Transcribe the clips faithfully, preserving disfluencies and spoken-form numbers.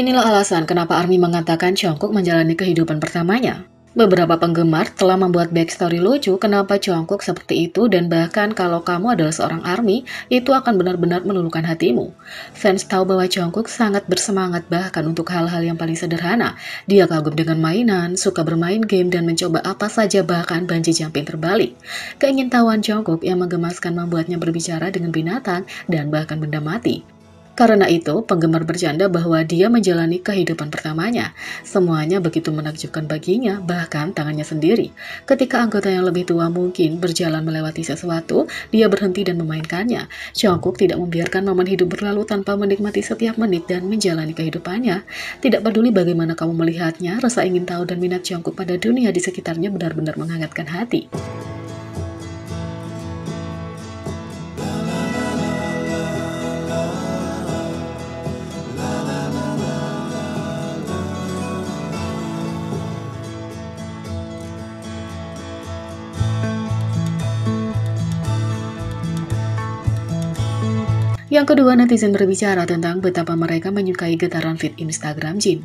Inilah alasan kenapa ARMY mengatakan Jungkook menjalani kehidupan pertamanya. Beberapa penggemar telah membuat backstory lucu kenapa Jungkook seperti itu, dan bahkan kalau kamu adalah seorang ARMY, itu akan benar-benar meluluhkan hatimu. Fans tahu bahwa Jungkook sangat bersemangat bahkan untuk hal-hal yang paling sederhana. Dia kagum dengan mainan, suka bermain game, dan mencoba apa saja bahkan banji jumping terbalik. Keingintahuan Jungkook yang menggemaskan membuatnya berbicara dengan binatang dan bahkan benda mati. Karena itu, penggemar bercanda bahwa dia menjalani kehidupan pertamanya. Semuanya begitu menakjubkan baginya, bahkan tangannya sendiri. Ketika anggota yang lebih tua mungkin berjalan melewati sesuatu, dia berhenti dan memainkannya. Jungkook tidak membiarkan momen hidup berlalu tanpa menikmati setiap menit dan menjalani kehidupannya. Tidak peduli bagaimana kamu melihatnya, rasa ingin tahu dan minat Jungkook pada dunia di sekitarnya benar-benar menghangatkan hati. Yang kedua, netizen berbicara tentang betapa mereka menyukai getaran feed Instagram Jin.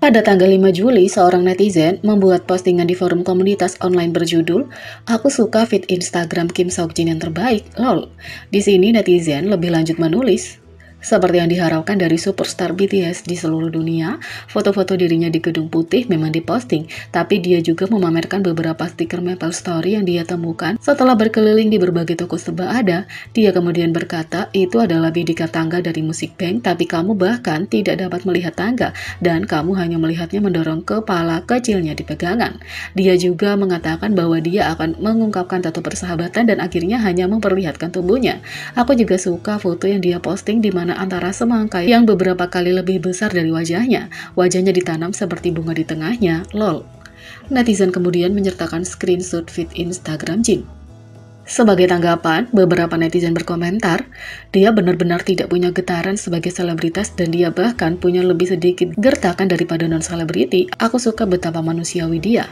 Pada tanggal lima Juli, seorang netizen membuat postingan di forum komunitas online berjudul "Aku Suka Feed Instagram Kim Seokjin yang Terbaik, lol". Di sini netizen lebih lanjut menulis, seperti yang diharapkan dari superstar B T S di seluruh dunia, foto-foto dirinya di Gedung Putih memang diposting, tapi dia juga memamerkan beberapa stiker Maple Story yang dia temukan setelah berkeliling di berbagai toko serba ada. Dia kemudian berkata, "Itu adalah bidikan tangga dari musik bank, tapi kamu bahkan tidak dapat melihat tangga, dan kamu hanya melihatnya mendorong kepala kecilnya di pegangan." Dia juga mengatakan bahwa dia akan mengungkapkan tato persahabatan dan akhirnya hanya memperlihatkan tubuhnya. "Aku juga suka foto yang dia posting di mana antara semangka yang beberapa kali lebih besar dari wajahnya. Wajahnya ditanam seperti bunga di tengahnya, lol." Netizen kemudian menyertakan screenshot feed Instagram Jin. Sebagai tanggapan, beberapa netizen berkomentar, "Dia benar-benar tidak punya getaran sebagai selebritas dan dia bahkan punya lebih sedikit gertakan daripada non-selebriti. Aku suka betapa manusiawi dia."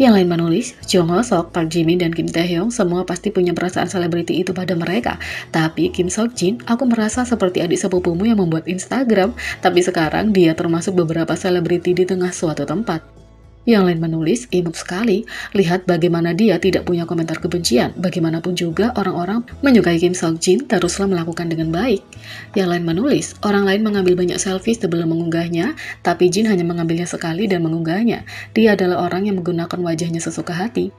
Yang lain menulis, "Jung Hoseok, Park Jimin, dan Kim Taehyung semua pasti punya perasaan selebriti itu pada mereka. Tapi Kim Seokjin, aku merasa seperti adik sepupumu yang membuat Instagram, tapi sekarang dia termasuk beberapa selebriti di tengah suatu tempat." Yang lain menulis, "Imut sekali, lihat bagaimana dia tidak punya komentar kebencian. Bagaimanapun juga orang-orang menyukai Kim Seokjin, teruslah melakukan dengan baik." Yang lain menulis, "Orang lain mengambil banyak selfie sebelum mengunggahnya, tapi Jin hanya mengambilnya sekali dan mengunggahnya. Dia adalah orang yang menggunakan wajahnya sesuka hati.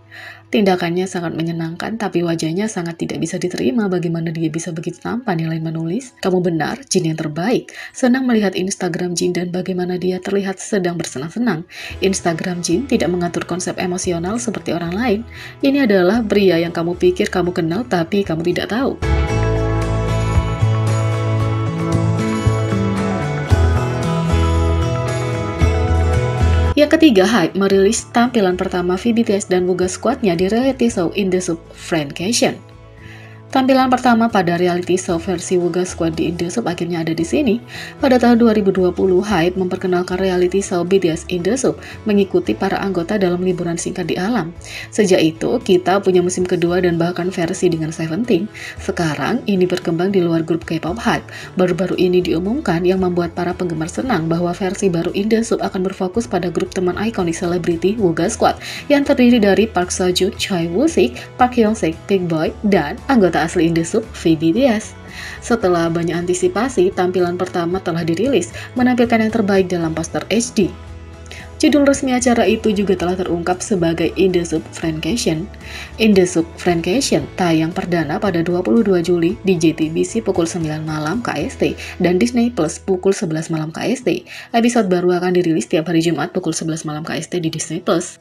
Tindakannya sangat menyenangkan, tapi wajahnya sangat tidak bisa diterima. Bagaimana dia bisa begitu tampan?" Yang lain menulis, "Kamu benar, Jin yang terbaik. Senang melihat Instagram Jin dan bagaimana dia terlihat sedang bersenang-senang. Instagram Jin tidak mengatur konsep emosional seperti orang lain. Ini adalah pria yang kamu pikir kamu kenal tapi kamu tidak tahu." Yang ketiga, HYBE merilis tampilan pertama V B T S dan Wooga Squad-nya di reality show In the SOOP Friendcation. Tampilan pertama pada reality show versi Wooga Squad di In the SOOP akhirnya ada di sini. Pada tahun dua ribu dua puluh, HYBE memperkenalkan reality show B T S In the SOOP mengikuti para anggota dalam liburan singkat di alam. Sejak itu, kita punya musim kedua dan bahkan versi dengan Seventeen. Sekarang, ini berkembang di luar grup K-pop HYBE. Baru-baru ini diumumkan yang membuat para penggemar senang bahwa versi baru In the SOOP akan berfokus pada grup teman ikonik selebriti Wooga Squad yang terdiri dari Park Seo-Joo, Choi Woo-Sik, Park Hyung-Sik, Big Boy, dan anggota asli In the SOOP V B T S. Setelah banyak antisipasi, tampilan pertama telah dirilis, menampilkan yang terbaik dalam poster H D. Judul resmi acara itu juga telah terungkap sebagai In the SOOP Friendcation. In the SOOP Friendcation tayang perdana pada dua puluh dua Juli di J T B C pukul sembilan malam K S T dan Disney Plus pukul sebelas malam K S T. Episode baru akan dirilis tiap hari Jumat pukul sebelas malam K S T di Disney Plus.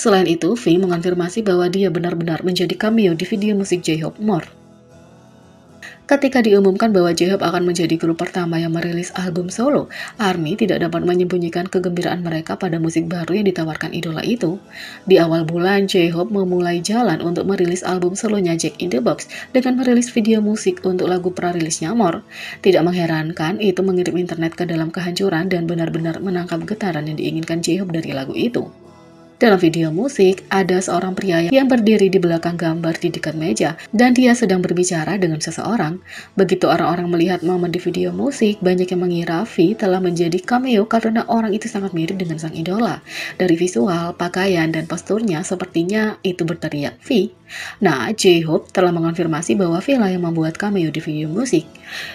Selain itu, V mengonfirmasi bahwa dia benar-benar menjadi cameo di video musik J-Hope More. Ketika diumumkan bahwa J-Hope akan menjadi grup pertama yang merilis album solo, ARMY tidak dapat menyembunyikan kegembiraan mereka pada musik baru yang ditawarkan idola itu. Di awal bulan, J-Hope memulai jalan untuk merilis album solonya Jack in the Box dengan merilis video musik untuk lagu prarilisnya More. Tidak mengherankan, itu mengirim internet ke dalam kehancuran dan benar-benar menangkap getaran yang diinginkan J-Hope dari lagu itu. Dalam video musik, ada seorang pria yang berdiri di belakang gambar di dekat meja dan dia sedang berbicara dengan seseorang. Begitu orang-orang melihat momen di video musik, banyak yang mengira V telah menjadi cameo karena orang itu sangat mirip dengan sang idola. Dari visual, pakaian, dan posturnya sepertinya itu berteriak V. Nah, J-Hope telah mengonfirmasi bahwa V lah yang membuat cameo di video musik.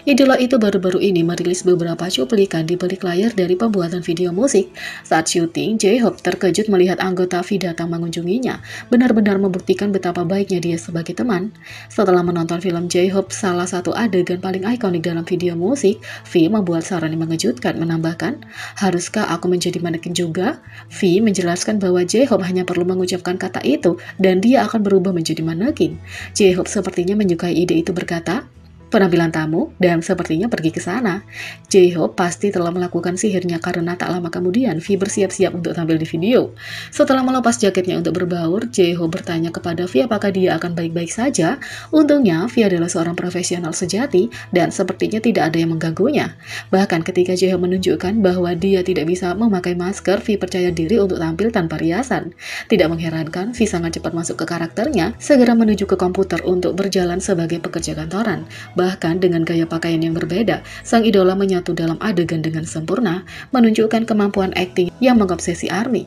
Idola itu baru-baru ini merilis beberapa cuplikan di balik layar dari pembuatan video musik. Saat syuting, J-Hope terkejut melihat anggota V datang mengunjunginya, benar-benar membuktikan betapa baiknya dia sebagai teman. Setelah menonton film J-Hope, salah satu adegan paling ikonik dalam video musik, V membuat saran yang mengejutkan, menambahkan, "Haruskah aku menjadi manekin juga?" V menjelaskan bahwa J-Hope hanya perlu mengucapkan kata itu dan dia akan berubah menjadi jadi manekin. J-Hope sepertinya menyukai ide itu, berkata, "Penampilan tamu dan sepertinya pergi ke sana." J-Hope pasti telah melakukan sihirnya karena tak lama kemudian V bersiap-siap untuk tampil di video. Setelah melepas jaketnya untuk berbaur, J-Hope bertanya kepada V apakah dia akan baik-baik saja. Untungnya V adalah seorang profesional sejati dan sepertinya tidak ada yang mengganggunya. Bahkan ketika J-Hope menunjukkan bahwa dia tidak bisa memakai masker, V percaya diri untuk tampil tanpa riasan. Tidak mengherankan, V sangat cepat masuk ke karakternya, segera menuju ke komputer untuk berjalan sebagai pekerja kantoran. Bahkan dengan gaya pakaian yang berbeda, sang idola menyatu dalam adegan dengan sempurna, menunjukkan kemampuan akting yang mengobsesi ARMY.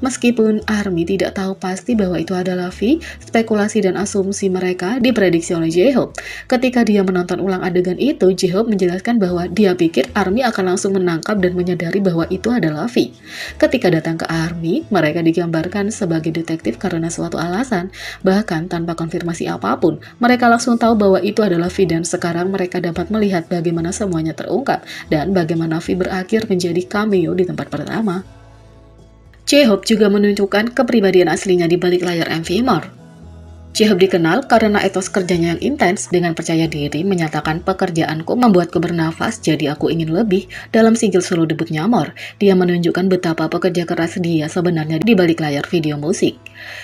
Meskipun ARMY tidak tahu pasti bahwa itu adalah V, spekulasi dan asumsi mereka diprediksi oleh J-Hope. Ketika dia menonton ulang adegan itu, J-Hope menjelaskan bahwa dia pikir ARMY akan langsung menangkap dan menyadari bahwa itu adalah V. Ketika datang ke ARMY, mereka digambarkan sebagai detektif karena suatu alasan. Bahkan tanpa konfirmasi apapun, mereka langsung tahu bahwa itu adalah V dan sekarang mereka dapat melihat bagaimana semuanya terungkap dan bagaimana V berakhir menjadi cameo di tempat pertama. J-Hope juga menunjukkan kepribadian aslinya di balik layar M V More. J-Hope dikenal karena etos kerjanya yang intens, dengan percaya diri menyatakan, "Pekerjaanku membuatku bernafas, jadi aku ingin lebih." Dalam single solo debutnya More, dia menunjukkan betapa pekerja keras dia sebenarnya di balik layar video musik.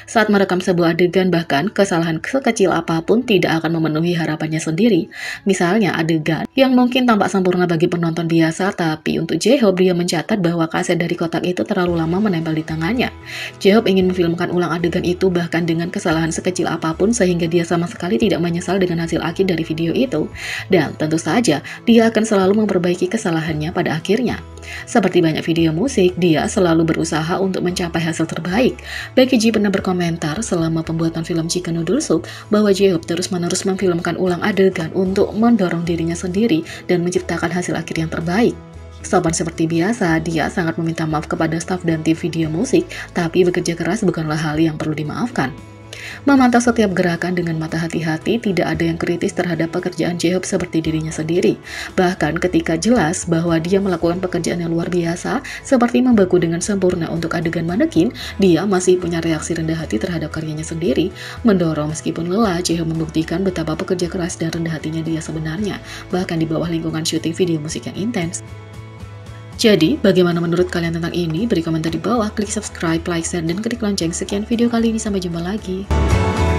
Saat merekam sebuah adegan, bahkan kesalahan sekecil apapun tidak akan memenuhi harapannya sendiri. Misalnya adegan yang mungkin tampak sempurna bagi penonton biasa, tapi untuk J-Hope dia mencatat bahwa kaset dari kotak itu terlalu lama menempel di tangannya. J-Hope ingin memfilmkan ulang adegan itu bahkan dengan kesalahan sekecil apapun sehingga dia sama sekali tidak menyesal dengan hasil akhir dari video itu. Dan tentu saja dia akan selalu memperbaiki kesalahannya pada akhirnya. Seperti banyak video musik, dia selalu berusaha untuk mencapai hasil terbaik. Becky G pernah berkomentar selama pembuatan film Chicken Noodle Soup bahwa J-Hope terus-menerus memfilmkan ulang adegan untuk mendorong dirinya sendiri dan menciptakan hasil akhir yang terbaik. Sopan seperti biasa, dia sangat meminta maaf kepada staf dan tim video musik, tapi bekerja keras bukanlah hal yang perlu dimaafkan. Memantau setiap gerakan dengan mata hati-hati, tidak ada yang kritis terhadap pekerjaan J-Hope seperti dirinya sendiri. Bahkan ketika jelas bahwa dia melakukan pekerjaan yang luar biasa, seperti membeku dengan sempurna untuk adegan manekin, dia masih punya reaksi rendah hati terhadap karyanya sendiri. Mendorong meskipun lelah, J-Hope membuktikan betapa pekerja keras dan rendah hatinya dia sebenarnya, bahkan di bawah lingkungan syuting video musik yang intens. Jadi, bagaimana menurut kalian tentang ini? Beri komentar di bawah, klik subscribe, like, share, dan klik lonceng. Sekian video kali ini, sampai jumpa lagi.